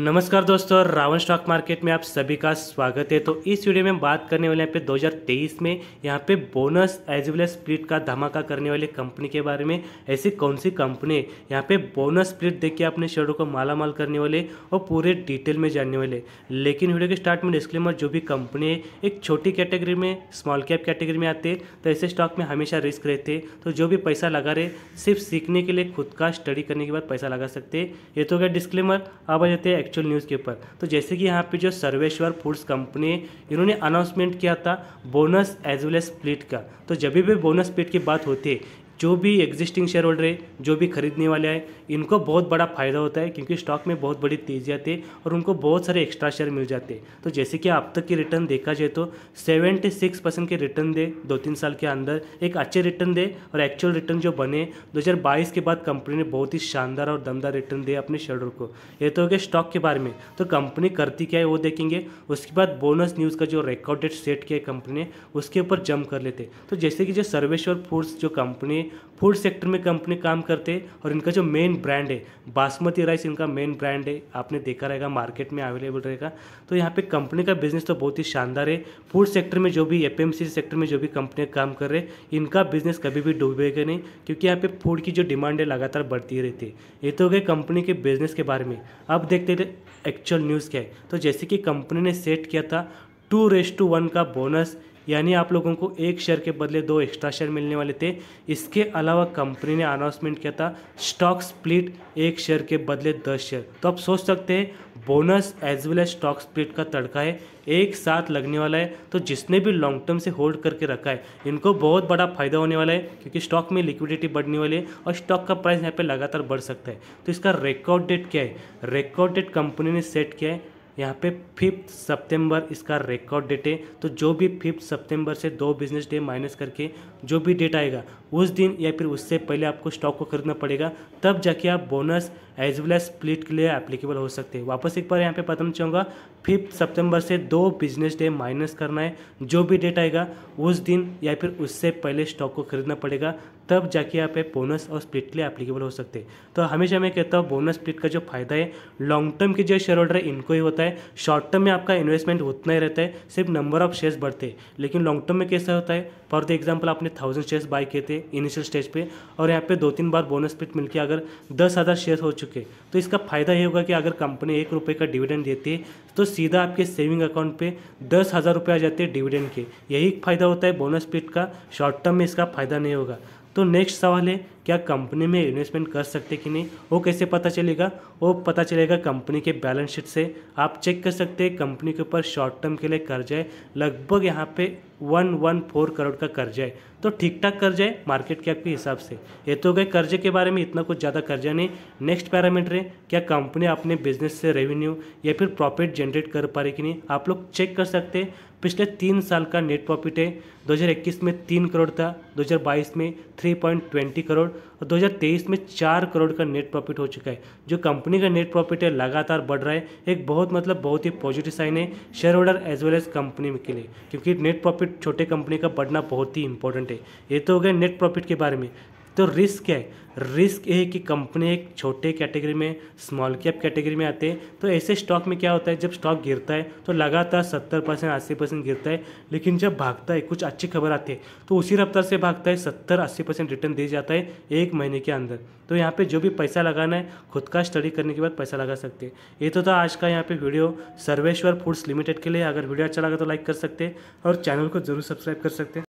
नमस्कार दोस्तों, Ravan stock market में आप सभी का स्वागत है। तो इस वीडियो में हम बात करने वाले हैं पे 2023 में यहाँ पे bonus as well as split का धमाका करने वाले कंपनी के बारे में। ऐसी कौन सी कंपनी है यहाँ पे बोनस स्प्लिट देके अपने शेयरों को मालामाल करने वाले और पूरे डिटेल में जानने वाले। लेकिन वीडियो के स्टार्ट में डिस्क्लेमर, जो भी कंपनी है एक छोटी कैटेगरी में, स्मॉल कैप कैटेगरी में आते तो ऐसे स्टॉक में हमेशा रिस्क रहते। तो जो भी पैसा लगा रहे सिर्फ सीखने के लिए, खुद का स्टडी करने के बाद पैसा लगा सकते। ये तो क्या डिस्क्लेमर। अब आ जाते हैं एक्चुअल न्यूज़ के ऊपर। तो जैसे कि यहाँ पे जो सर्वेश्वर फूड्स कंपनी है, इन्होंने अनाउंसमेंट किया था bonus as well as split का। तो जब भी बोनस स्प्लिट की बात होती है, जो भी एग्जिस्टिंग शेयर होल्डर है, जो भी खरीदने वाले हैं, इनको बहुत बड़ा फ़ायदा होता है क्योंकि स्टॉक में बहुत बड़ी तेजी आती है और उनको बहुत सारे एक्स्ट्रा शेयर मिल जाते हैं। तो जैसे कि अब तक की रिटर्न देखा जाए तो 76% के रिटर्न दे, 2-3 साल के अंदर एक अच्छे रिटर्न दे। और एक्चुअल रिटर्न जो बने 2022 के बाद कंपनी ने बहुत ही शानदार और दमदार रिटर्न दिए अपने शेयर होल्डर को। ये तो हो गया स्टॉक के बारे में। तो कंपनी करती क्या है वो देखेंगे। उसके बाद बोनस न्यूज़ का जो रिकॉर्ड डेट सेट किया है कंपनी ने, उसके ऊपर जम कर लेते। तो जैसे कि जो सर्वेश्वर फूड्स जो कंपनी, फूड सेक्टर में कंपनी काम करते और इनका जो मेन ब्रांड है बासमती राइस, इनका मेन ब्रांड है, आपने देखा रहेगा मार्केट में अवेलेबल रहेगा। तो यहाँ पे कंपनी का बिजनेस तो बहुत ही शानदार है। फूड सेक्टर में जो भी एफएमसी सेक्टर में जो भी कंपनियाँ काम कर रहे इनका बिजनेस कभी भी डूबेगा नहीं क्योंकि यहाँ पे फूड की जो डिमांड है लगातार बढ़ती रहती है। ये तो हो गए कंपनी के बिजनेस के बारे में। अब देखते हैं एक्चुअल न्यूज़ क्या है। तो जैसे कि कंपनी ने सेट किया था 2:1 का बोनस, यानी आप लोगों को एक शेयर के बदले 2 एक्स्ट्रा शेयर मिलने वाले थे। इसके अलावा कंपनी ने अनाउंसमेंट किया था स्टॉक स्प्लिट, 1 शेयर के बदले 10 शेयर। तो आप सोच सकते हैं bonus as well as stock split का तड़का है, एक साथ लगने वाला है। तो जिसने भी लॉन्ग टर्म से होल्ड करके रखा है इनको बहुत बड़ा फायदा होने वाला है क्योंकि स्टॉक में लिक्विडिटी बढ़ने वाली है और स्टॉक का प्राइस यहाँ पर लगातार बढ़ सकता है। तो इसका रिकॉर्ड डेट क्या है? रिकॉर्ड डेट कंपनी ने सेट किया है यहाँ पे 5 सितंबर इसका रिकॉर्ड डेट है। तो जो भी 5 सितंबर से 2 बिजनेस डे माइनस करके जो भी डेट आएगा उस दिन या फिर उससे पहले आपको स्टॉक को खरीदना पड़ेगा, तब जाके आप bonus as well as split के लिए एप्लीकेबल हो सकते हैं। वापस एक बार यहाँ पे बताना चाहूँगा, 5 सितंबर से 2 बिजनेस डे माइनस करना है, जो भी डेट आएगा उस दिन या फिर उससे पहले स्टॉक को खरीदना पड़ेगा, तब जाके आप बोनस और स्प्लिट के लिए एप्लीकेबल हो सकते हैं। तो हमेशा मैं कहता हूँ बोनस स्प्लिट का जो फायदा है लॉन्ग टर्म के जो शेयर होल्डर है इनको ही होता है। शॉर्ट टर्म में आपका इन्वेस्टमेंट उतना ही रहता है, सिर्फ नंबर ऑफ शेयर्स बढ़ते हैं। लेकिन लॉन्ग टर्म में कैसा होता है? फॉर द एग्जाम्पल आपने 1000 शेयर्स बाय किए थे इनिशियल स्टेज पे और यहाँ पे 2-3 बार बोनस स्प्लिट मिलकर अगर 10,000 शेयर्स हो चुके तो इसका फायदा ये होगा कि अगर कंपनी 1 रुपये का डिविडेंड देती है तो सीधा आपके सेविंग अकाउंट पे 10,000 रुपये आ जाते हैं डिविडेंड के। यही फायदा होता है बोनस स्प्लिट का, शॉर्ट टर्म में इसका फायदा नहीं होगा। तो नेक्स्ट सवाल है क्या कंपनी में इन्वेस्टमेंट कर सकते कि नहीं? वो कैसे पता चलेगा? वो पता चलेगा कंपनी के बैलेंस शीट से। आप चेक कर सकते हैं कंपनी के ऊपर शॉर्ट टर्म के लिए कर्जा है, लगभग यहाँ पे 114 करोड़ का कर्जा है। तो ठीक ठाक कर्जा है मार्केट कैप के हिसाब से। ये तो गए कर्जे के बारे में, इतना कुछ ज़्यादा कर्जा नहीं। नेक्स्ट पैरामीटर है क्या कंपनी अपने बिजनेस से रेवेन्यू या फिर प्रॉफिट जनरेट कर पा रही कि नहीं। आप लोग चेक कर सकते हैं पिछले 3 साल का नेट प्रॉफिट है। 2021 में 3 करोड़ था, 2022 में 3.20 करोड़ और 2023 में 4 करोड़ का नेट प्रॉफिट हो चुका है। जो कंपनी का नेट प्रॉफिट है लगातार बढ़ रहा है, एक बहुत ही पॉजिटिव साइन है shareholder as well as company के लिए क्योंकि नेट प्रॉफिट छोटे कंपनी का बढ़ना बहुत ही इंपॉर्टेंट है। ये तो हो गया नेट प्रॉफिट के बारे में। तो रिस्क क्या है? रिस्क ये है कि कंपनी एक छोटे कैटेगरी में, स्मॉल कैप कैटेगरी में आते हैं। तो ऐसे स्टॉक में क्या होता है जब स्टॉक गिरता है तो लगातार 70% 80% गिरता है, लेकिन जब भागता है कुछ अच्छी खबर आती है तो उसी रफ्तार से भागता है, 70-80% रिटर्न दे जाता है 1 महीने के अंदर। तो यहाँ पे जो भी पैसा लगाना है खुद का स्टडी करने के बाद पैसा लगा सकते हैं। ये तो था आज का यहाँ पे वीडियो सर्वेश्वर फूड्स लिमिटेड के लिए। अगर वीडियो अच्छा लगा तो लाइक कर सकते हैं और चैनल को जरूर सब्सक्राइब कर सकते हैं।